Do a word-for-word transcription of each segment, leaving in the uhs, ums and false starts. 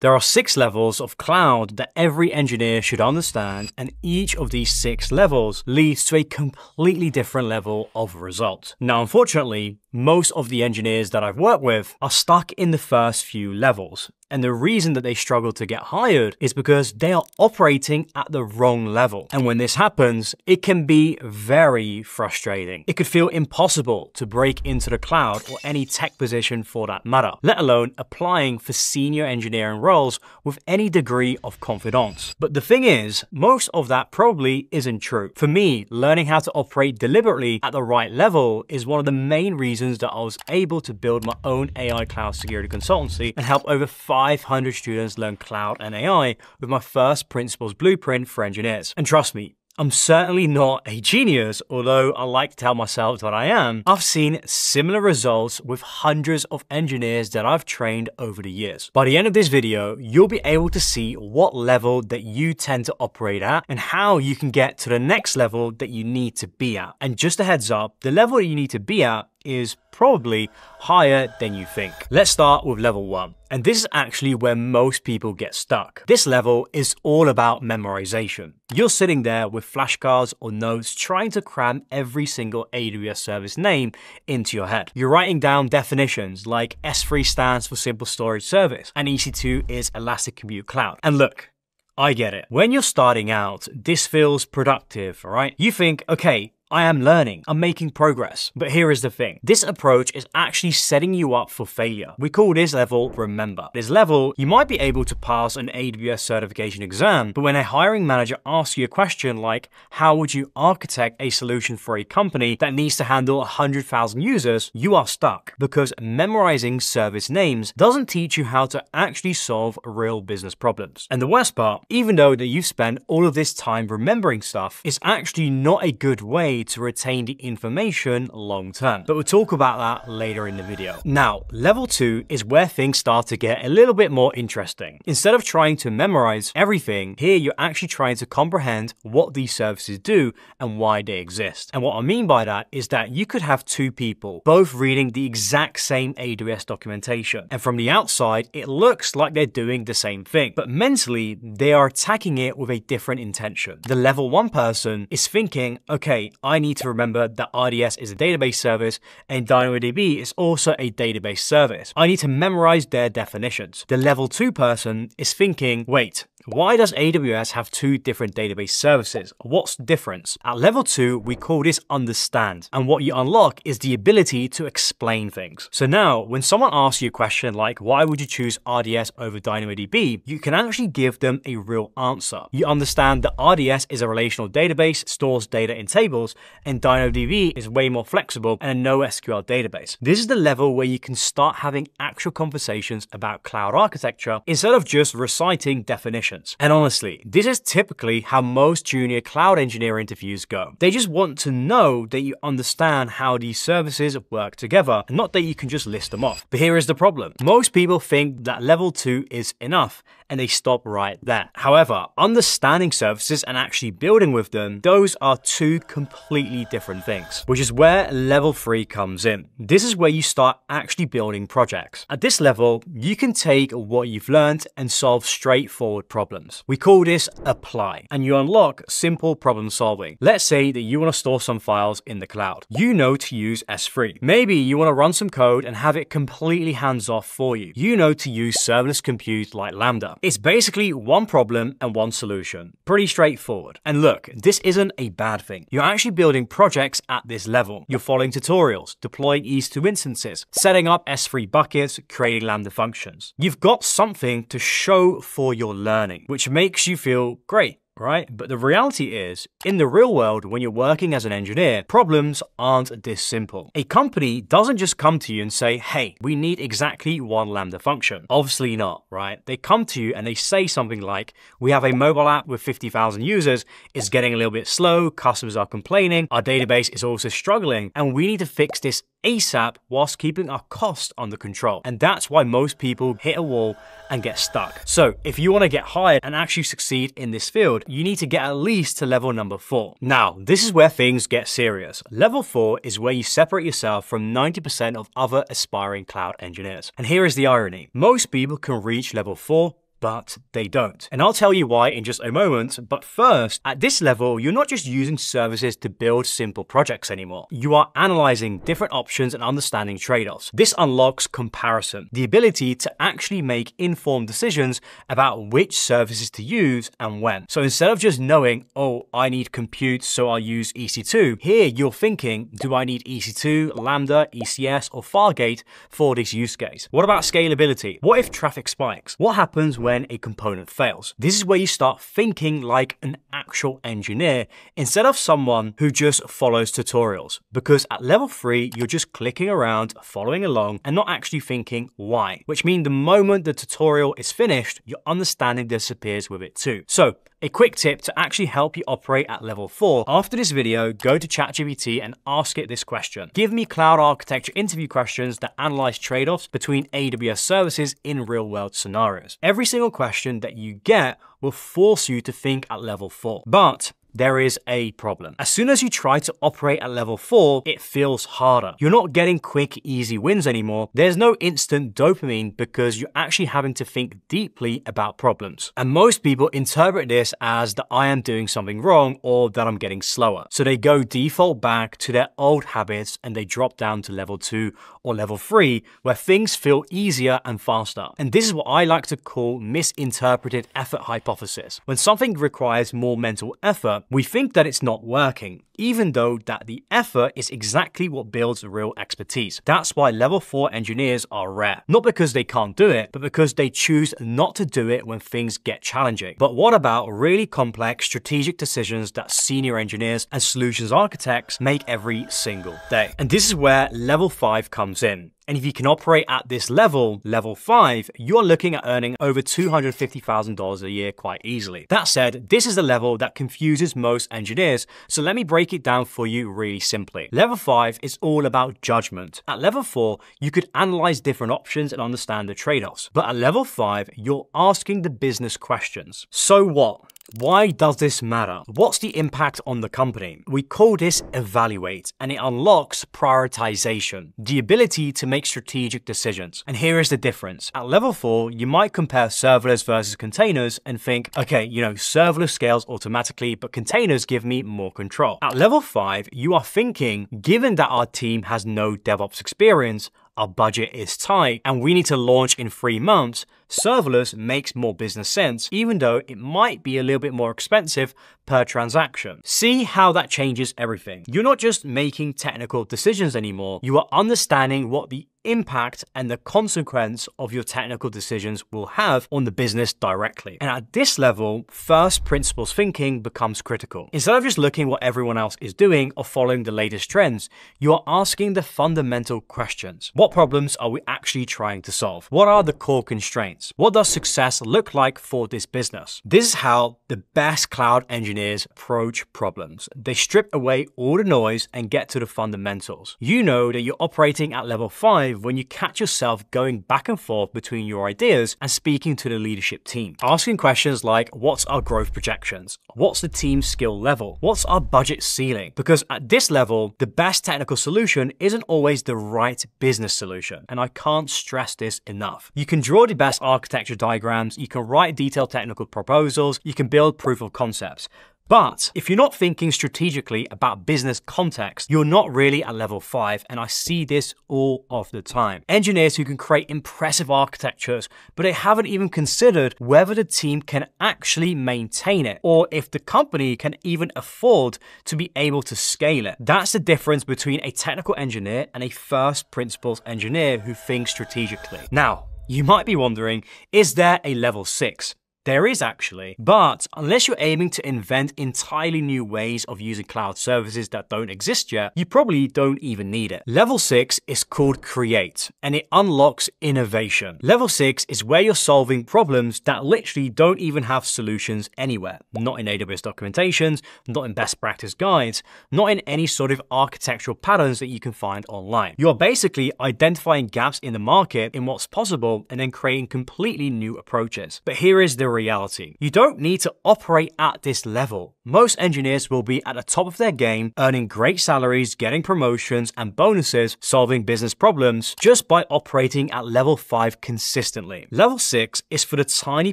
There are six levels of cloud that every engineer should understand, and each of these six levels leads to a completely different level of result. Now, unfortunately, most of the engineers that I've worked with are stuck in the first few levels. And the reason that they struggle to get hired is because they are operating at the wrong level. And when this happens, it can be very frustrating. It could feel impossible to break into the cloud or any tech position for that matter, let alone applying for senior engineering roles with any degree of confidence. But the thing is, most of that probably isn't true. For me, learning how to operate deliberately at the right level is one of the main reasons that I was able to build my own A I cloud security consultancy and help over five hundred students learn cloud and A I with my first principles blueprint for engineers. And trust me, I'm certainly not a genius, although I like to tell myself that I am. I've seen similar results with hundreds of engineers that I've trained over the years. By the end of this video, you'll be able to see what level that you tend to operate at and how you can get to the next level that you need to be at. And just a heads up, the level that you need to be at is probably higher than you think. Let's start with level one. And this is actually where most people get stuck. This level is all about memorization. You're sitting there with flashcards or notes trying to cram every single A W S service name into your head. You're writing down definitions like S three stands for Simple Storage Service and E C two is Elastic Compute Cloud. And look, I get it. When you're starting out, this feels productive, all right? You think, okay, I am learning, I'm making progress. But here is the thing. This approach is actually setting you up for failure. We call this level remember. This level, you might be able to pass an A W S certification exam, but when a hiring manager asks you a question like, how would you architect a solution for a company that needs to handle one hundred thousand users, you are stuck because memorizing service names doesn't teach you how to actually solve real business problems. And the worst part, even though that you've spent all of this time remembering stuff, it's actually not a good way to retain the information long term. But we'll talk about that later in the video. Now, level two is where things start to get a little bit more interesting. Instead of trying to memorize everything, here you're actually trying to comprehend what these services do and why they exist. And what I mean by that is that you could have two people, both reading the exact same A W S documentation. And from the outside, it looks like they're doing the same thing, but mentally, they are attacking it with a different intention. The level one person is thinking, okay, I need to remember that R D S is a database service and DynamoDB is also a database service. I need to memorize their definitions. The level two person is thinking, wait, why does A W S have two different database services? What's the difference? At level two, we call this understand. And what you unlock is the ability to explain things. So now when someone asks you a question like, why would you choose R D S over DynamoDB? You can actually give them a real answer. You understand that R D S is a relational database, stores data in tables, and DynamoDB is way more flexible and a NoSQL database. This is the level where you can start having actual conversations about cloud architecture instead of just reciting definitions. And honestly, this is typically how most junior cloud engineer interviews go. They just want to know that you understand how these services work together, not that you can just list them off. But here is the problem. Most people think that level two is enough and they stop right there. However, understanding services and actually building with them, those are two completely different things, which is where level three comes in. This is where you start actually building projects. At this level, you can take what you've learned and solve straightforward problems. Problems. We call this apply, and you unlock simple problem solving. Let's say that you want to store some files in the cloud. You know to use S three. Maybe you want to run some code and have it completely hands-off for you. You know to use serverless compute like Lambda. It's basically one problem and one solution. Pretty straightforward. And look, this isn't a bad thing. You're actually building projects at this level. You're following tutorials, deploying E C two instances, setting up S three buckets, creating Lambda functions. You've got something to show for your learning, which makes you feel great, right? But the reality is, in the real world, when you're working as an engineer, problems aren't this simple. A company doesn't just come to you and say, hey, we need exactly one Lambda function. Obviously not, right? They come to you and they say something like, we have a mobile app with fifty thousand users, it's getting a little bit slow, customers are complaining, our database is also struggling, and we need to fix this ASAP whilst keeping our cost under control. And that's why most people hit a wall and get stuck. So if you want to get hired and actually succeed in this field, you need to get at least to level number four. Now, this is where things get serious. Level four is where you separate yourself from ninety percent of other aspiring cloud engineers. And here is the irony. Most people can reach level four but they don't. And I'll tell you why in just a moment, but first, at this level, you're not just using services to build simple projects anymore. You are analyzing different options and understanding trade-offs. This unlocks comparison, the ability to actually make informed decisions about which services to use and when. So instead of just knowing, oh, I need compute, so I'll use E C two, here you're thinking, do I need E C two, Lambda, E C S, or Fargate for this use case? What about scalability? What if traffic spikes? What happens when a component fails? This is where you start thinking like an actual engineer instead of someone who just follows tutorials. Because at level three, you're just clicking around, following along, and not actually thinking why, which means the moment the tutorial is finished, your understanding disappears with it too. So a quick tip to actually help you operate at level four. After this video, go to ChatGPT and ask it this question. Give me cloud architecture interview questions that analyze trade-offs between A W S services in real-world scenarios. Every single question that you get will force you to think at level four. But there is a problem. As soon as you try to operate at level four, it feels harder. You're not getting quick, easy wins anymore. There's no instant dopamine because you're actually having to think deeply about problems. And most people interpret this as that I am doing something wrong or that I'm getting slower. So they go default back to their old habits and they drop down to level two or level three, where things feel easier and faster. And this is what I like to call misinterpreted effort hypothesis. When something requires more mental effort, we think that it's not working, even though that the effort is exactly what builds real expertise. That's why level four engineers are rare. Not because they can't do it, but because they choose not to do it when things get challenging. But what about really complex strategic decisions that senior engineers and solutions architects make every single day? And this is where level five comes in. And if you can operate at this level, level five, you're looking at earning over two hundred fifty thousand dollars a year quite easily. That said, this is the level that confuses most engineers. So let me break it down for you really simply. Level five is all about judgment. At level four, you could analyze different options and understand the trade-offs. But at level five, you're asking the business questions. So what? Why does this matter? What's the impact on the company? We call this evaluate, and it unlocks prioritization, the ability to make strategic decisions. And here is the difference. At level four, you might compare serverless versus containers and think, okay, you know, serverless scales automatically, but containers give me more control. At level five, you are thinking, given that our team has no DevOps experience, our budget is tight, and we need to launch in three months, serverless makes more business sense, even though it might be a little bit more expensive per transaction. See how that changes everything. You're not just making technical decisions anymore. You are understanding what the impact and the consequence of your technical decisions will have on the business directly. And at this level, first principles thinking becomes critical. Instead of just looking what everyone else is doing or following the latest trends, you are asking the fundamental questions. What problems are we actually trying to solve? What are the core constraints? What does success look like for this business? This is how the best cloud engineers approach problems. They strip away all the noise and get to the fundamentals. You know that you're operating at level five when you catch yourself going back and forth between your ideas and speaking to the leadership team. Asking questions like, what's our growth projections? What's the team's skill level? What's our budget ceiling? Because at this level, the best technical solution isn't always the right business solution. And I can't stress this enough. You can draw the best architecture diagrams, you can write detailed technical proposals, you can build proof of concepts. But if you're not thinking strategically about business context, you're not really at level five, and I see this all of the time. Engineers who can create impressive architectures, but they haven't even considered whether the team can actually maintain it, or if the company can even afford to be able to scale it. That's the difference between a technical engineer and a first principles engineer who thinks strategically. Now, you might be wondering, is there a level six? There is actually, but unless you're aiming to invent entirely new ways of using cloud services that don't exist yet, you probably don't even need it. Level six is called create, and it unlocks innovation. Level six is where you're solving problems that literally don't even have solutions anywhere. Not in A W S documentations, not in best practice guides, not in any sort of architectural patterns that you can find online. You're basically identifying gaps in the market in what's possible and then creating completely new approaches. But here is the reality. You don't need to operate at this level. Most engineers will be at the top of their game, earning great salaries, getting promotions and bonuses, solving business problems, just by operating at level five consistently. Level six is for the tiny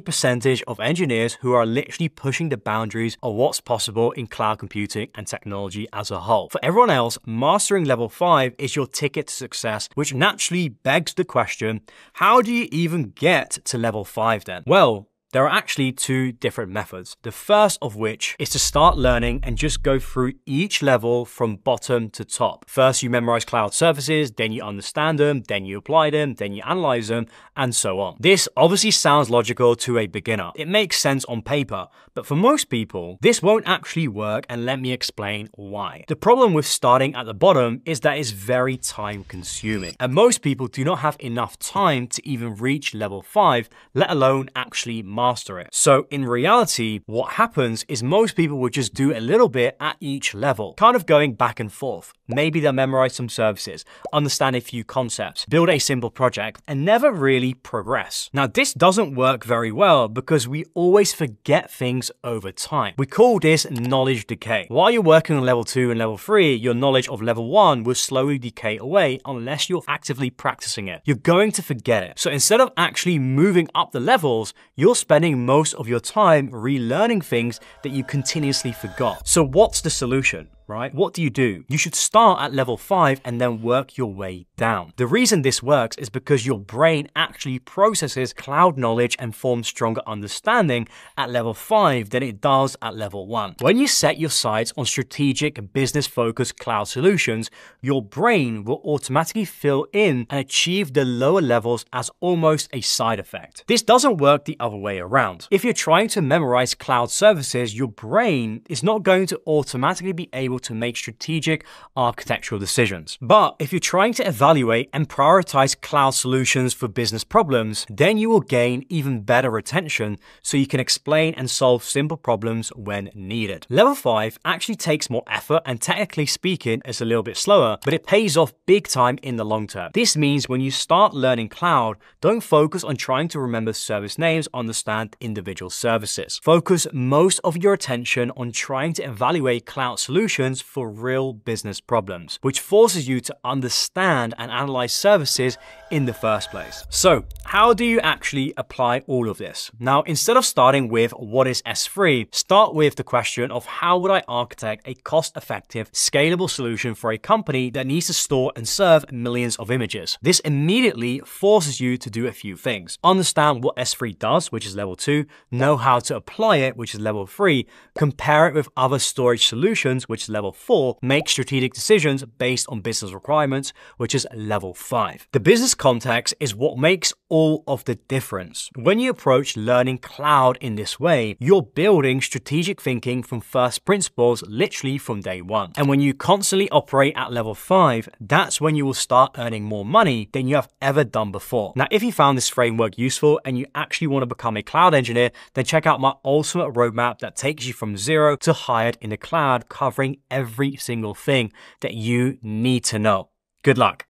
percentage of engineers who are literally pushing the boundaries of what's possible in cloud computing and technology as a whole. For everyone else, mastering level five is your ticket to success, which naturally begs the question, how do you even get to level five then? Well, there are actually two different methods. The first of which is to start learning and just go through each level from bottom to top. First, you memorize cloud services, then you understand them, then you apply them, then you analyze them, and so on. This obviously sounds logical to a beginner. It makes sense on paper, but for most people, this won't actually work, and let me explain why. The problem with starting at the bottom is that it's very time consuming, and most people do not have enough time to even reach level five, let alone actually master master it. So in reality, what happens is most people would just do a little bit at each level, kind of going back and forth. Maybe they'll memorize some services, understand a few concepts, build a simple project, and never really progress. Now, this doesn't work very well because we always forget things over time. We call this knowledge decay. While you're working on level two and level three, your knowledge of level one will slowly decay away unless you're actively practicing it. You're going to forget it. So instead of actually moving up the levels, you'll spend spending most of your time relearning things that you continuously forgot. So what's the solution, right? What do you do? You should start at level five and then work your way down. The reason this works is because your brain actually processes cloud knowledge and forms stronger understanding at level five than it does at level one. When you set your sights on strategic, business-focused cloud solutions, your brain will automatically fill in and achieve the lower levels as almost a side effect. This doesn't work the other way around. Around. If you're trying to memorize cloud services, your brain is not going to automatically be able to make strategic architectural decisions. But if you're trying to evaluate and prioritize cloud solutions for business problems, then you will gain even better retention so you can explain and solve simple problems when needed. Level five actually takes more effort, and technically speaking, it's a little bit slower, but it pays off big time in the long term. This means when you start learning cloud, don't focus on trying to remember service names, understand individual services. Focus most of your attention on trying to evaluate cloud solutions for real business problems, which forces you to understand and analyze services in the first place. So how do you actually apply all of this? Now, instead of starting with what is S three, start with the question of how would I architect a cost-effective, scalable solution for a company that needs to store and serve millions of images? This immediately forces you to do a few things. Understand what S three does, which is level level two, know how to apply it, which is level three, compare it with other storage solutions, which is level four, make strategic decisions based on business requirements, which is level five. The business context is what makes all of the difference. When you approach learning cloud in this way, you're building strategic thinking from first principles, literally from day one. And when you constantly operate at level five, that's when you will start earning more money than you have ever done before. Now, if you found this framework useful and you actually want to become a cloud engineer, then check out my ultimate roadmap that takes you from zero to hired in the cloud, covering every single thing that you need to know. Good luck.